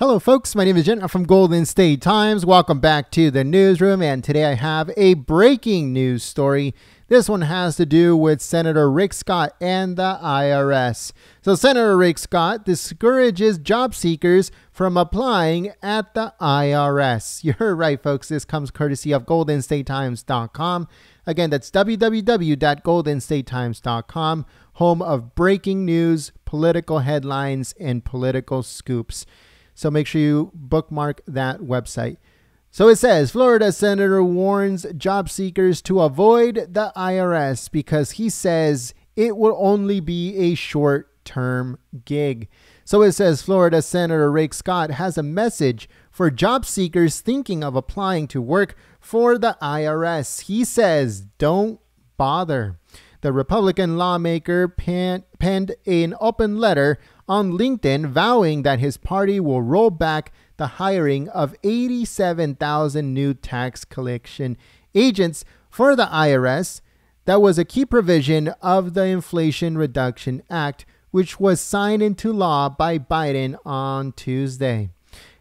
Hello folks, my name is Jen. I'm from Golden State Times. Welcome back to the newsroom, and today I have a breaking news story. This one has to do with Senator Rick Scott and the IRS. So Senator Rick Scott discourages job seekers from applying at the IRS. You heard right, folks. This comes courtesy of goldenstatetimes.com. Again, that's www.goldenstatetimes.com, home of breaking news, political headlines, and political scoops. So make sure you bookmark that website. So it says, Florida senator warns job seekers to avoid the IRS because he says it will only be a short-term gig. So it says, Florida Senator Rick Scott has a message for job seekers thinking of applying to work for the IRS. He says, don't bother. The Republican lawmaker penned an open letter on LinkedIn vowing that his party will roll back the hiring of 87,000 new tax collection agents for the IRS. That was a key provision of the Inflation Reduction Act, which was signed into law by Biden on Tuesday.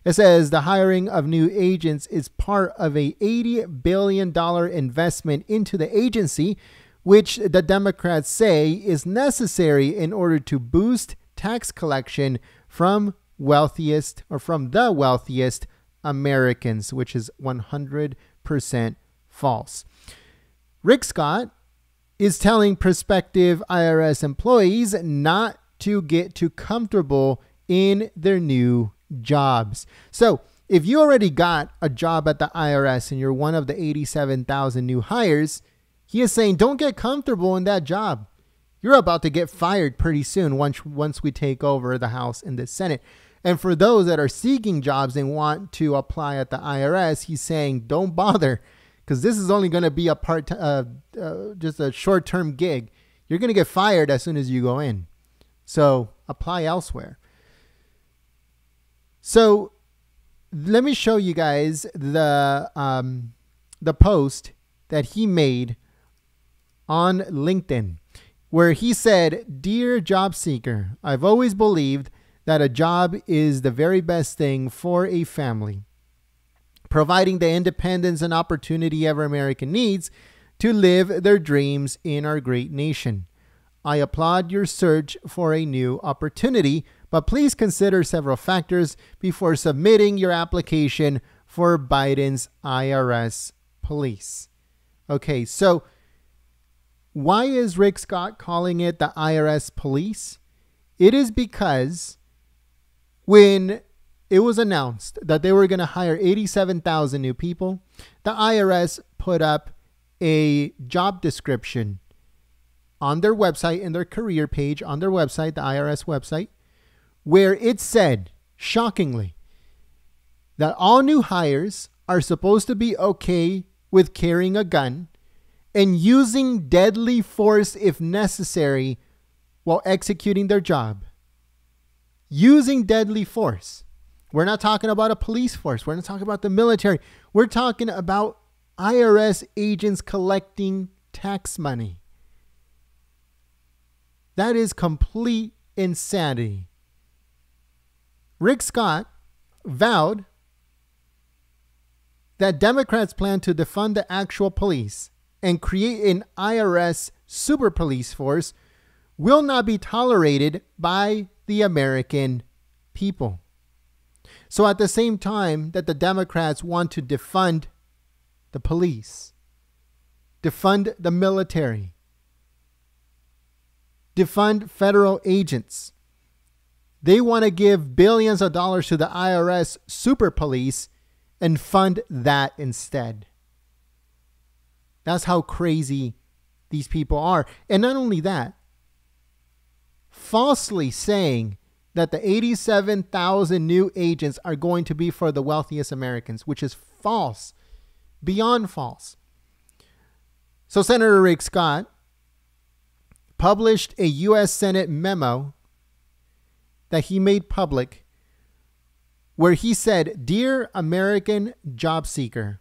It says the hiring of new agents is part of a $80 billion investment into the agency, which the Democrats say is necessary in order to boost tax collection from the wealthiest Americans, which is 100% false. Rick Scott is telling prospective IRS employees not to get too comfortable in their new jobs. So if you already got a job at the IRS and you're one of the 87,000 new hires, he is saying don't get comfortable in that job. You're about to get fired pretty soon once we take over the House and the Senate. And for those that are seeking jobs and want to apply at the IRS, he's saying don't bother because this is only going to be a just a short-term gig. You're going to get fired as soon as you go in. So apply elsewhere. So let me show you guys the post that he made on LinkedIn, where he said, "Dear job seeker, I've always believed that a job is the very best thing for a family, providing the independence and opportunity every American needs to live their dreams in our great nation. I applaud your search for a new opportunity, but please consider several factors before submitting your application for Biden's IRS police." Okay, so why is Rick Scott calling it the IRS police? It is because when it was announced that they were going to hire 87,000 new people, the IRS put up a job description on their website, in their career page on their website, the IRS website, where it said, shockingly, that all new hires are supposed to be okay with carrying a gun and using deadly force if necessary while executing their job. Using deadly force. We're not talking about a police force. We're not talking about the military. We're talking about IRS agents collecting tax money. That is complete insanity. Rick Scott vowed that Democrats plan to defund the actual police and create an IRS super police force will not be tolerated by the American people. So at the same time that the Democrats want to defund the police, defund the military, defund federal agents, they want to give billions of dollars to the IRS super police and fund that instead. That's how crazy these people are. And not only that, falsely saying that the 87,000 new agents are going to be for the wealthiest Americans, which is false, beyond false. So Senator Rick Scott published a U.S. Senate memo that he made public where he said, "Dear American job seeker,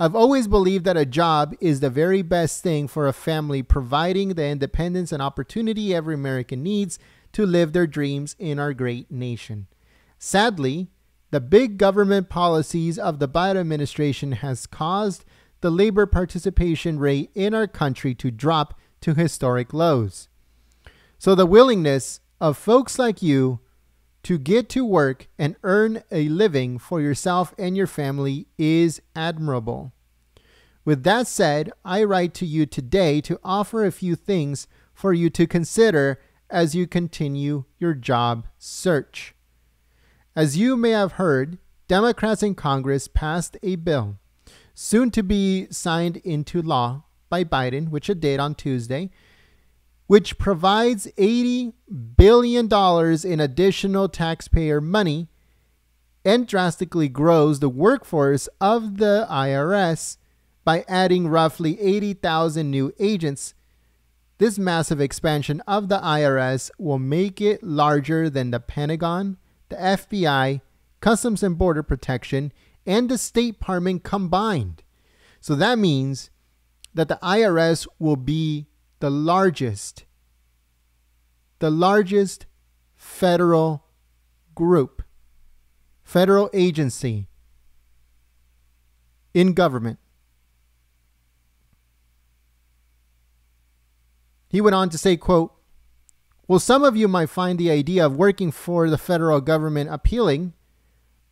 I've always believed that a job is the very best thing for a family, providing the independence and opportunity every American needs to live their dreams in our great nation. Sadly, the big government policies of the Biden administration has caused the labor participation rate in our country to drop to historic lows. So the willingness of folks like you to get to work and earn a living for yourself and your family is admirable. With that said, I write to you today to offer a few things for you to consider as you continue your job search. As you may have heard, Democrats in Congress passed a bill, soon to be signed into law by Biden, which it did on Tuesday, which provides $80 billion in additional taxpayer money and drastically grows the workforce of the IRS by adding roughly 80,000 new agents. This massive expansion of the IRS will make it larger than the Pentagon, the FBI, Customs and Border Protection, and the State Department combined. So that means that the IRS will be the largest federal group, federal agency in government. He went on to say, quote, "Well, some of you might find the idea of working for the federal government appealing.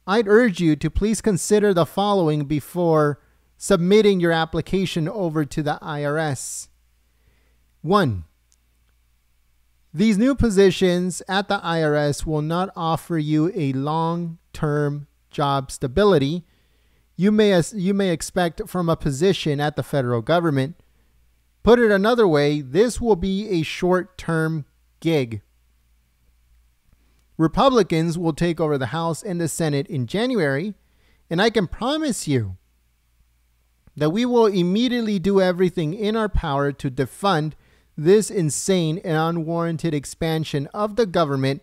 I'd urge you to please consider the following before submitting your application over to the IRS. 1. These new positions at the IRS will not offer you a long-term job stability you may expect from a position at the federal government. Put it another way, this will be a short-term gig. Republicans will take over the House and the Senate in January, and I can promise you that we will immediately do everything in our power to defund this insane and unwarranted expansion of the government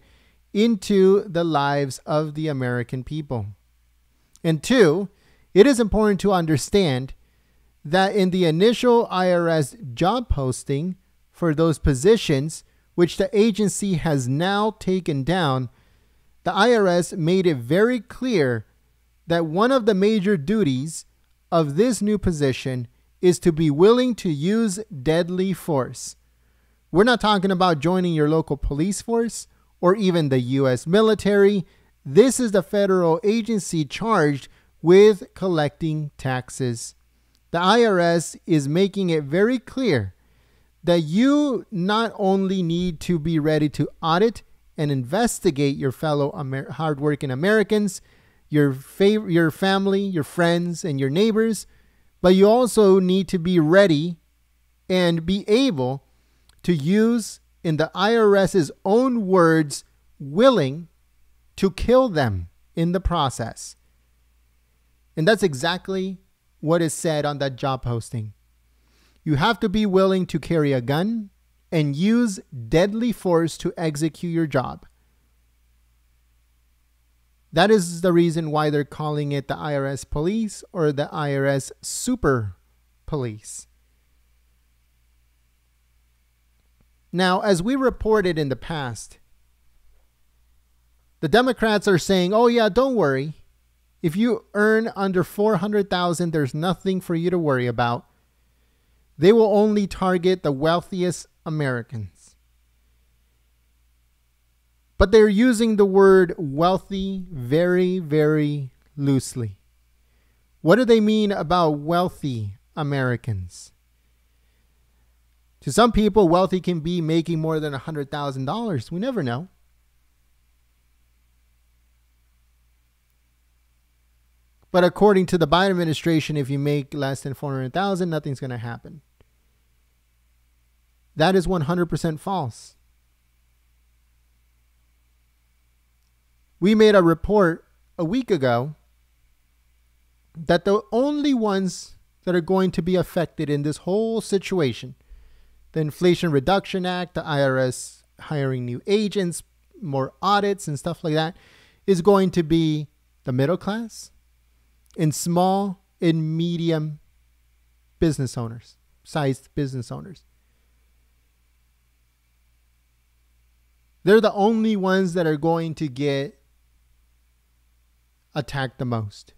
into the lives of the American people." And 2, it is important to understand that in the initial IRS job posting for those positions, which the agency has now taken down, the IRS made it very clear that one of the major duties of this new position is to be willing to use deadly force. We're not talking about joining your local police force or even the U.S. military. This is the federal agency charged with collecting taxes. The IRS is making it very clear that you not only need to be ready to audit and investigate your fellow hardworking Americans, your family, your friends, and your neighbors, but you also need to be ready and be able to use, in the IRS's own words, willing to kill them in the process. And that's exactly what is said on that job posting. You have to be willing to carry a gun and use deadly force to execute your job. That is the reason why they're calling it the IRS police or the IRS super police. Now, as we reported in the past, the Democrats are saying, oh yeah, don't worry. If you earn under $400,000, there's nothing for you to worry about. They will only target the wealthiest Americans. But they're using the word wealthy very, very loosely. What do they mean about wealthy Americans? To some people, wealthy can be making more than $100,000. We never know. But according to the Biden administration, if you make less than $400,000, nothing's going to happen. That is 100% false. We made a report a week ago that the only ones that are going to be affected in this whole situation, the Inflation Reduction Act, the IRS hiring new agents, more audits and stuff like that, is going to be the middle class and small and medium business owners, sized business owners. They're the only ones that are going to get attacked the most.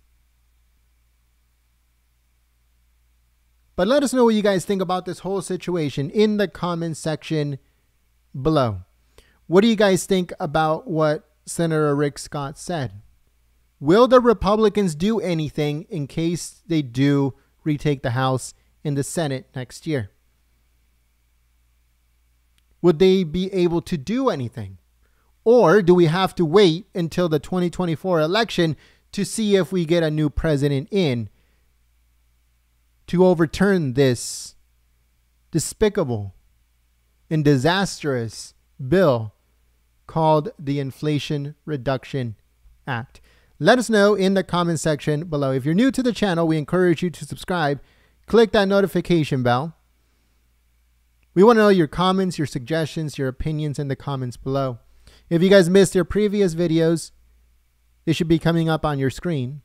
But let us know what you guys think about this whole situation in the comment section below. What do you guys think about what Senator Rick Scott said? Will the Republicans do anything in case they do retake the House and the Senate next year? Would they be able to do anything? Or do we have to wait until the 2024 election to see if we get a new president in to overturn this despicable and disastrous bill called the Inflation Reduction Act? Let us know in the comment section below. If you're new to the channel, we encourage you to subscribe. Click that notification bell. We want to know your comments, your suggestions, your opinions in the comments below. If you guys missed your previous videos, they should be coming up on your screen.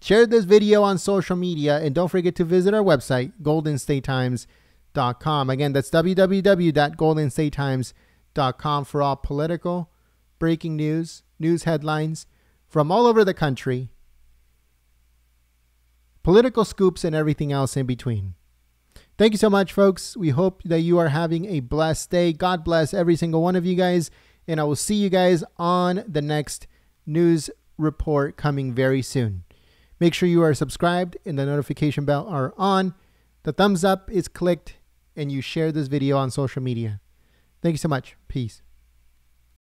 Share this video on social media, and don't forget to visit our website, goldenstatetimes.com. Again, that's www.goldenstatetimes.com for all political, breaking news, news headlines from all over the country, political scoops, and everything else in between. Thank you so much, folks. We hope that you are having a blessed day. God bless every single one of you guys, and I will see you guys on the next news report coming very soon. Make sure you are subscribed and the notification bell are on. The thumbs up is clicked, and you share this video on social media. Thank you so much. Peace.